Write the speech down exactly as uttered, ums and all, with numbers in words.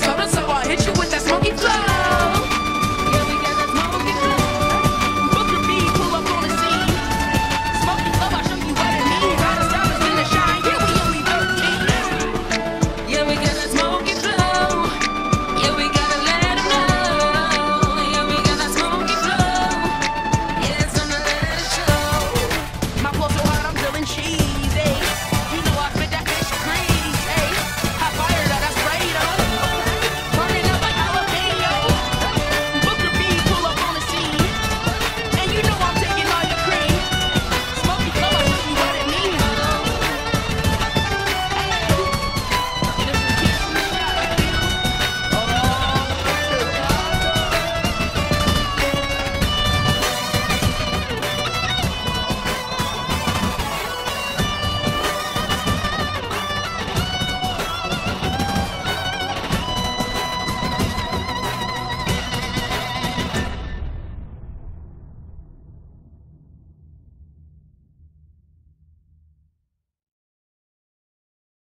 like something, so I hit you with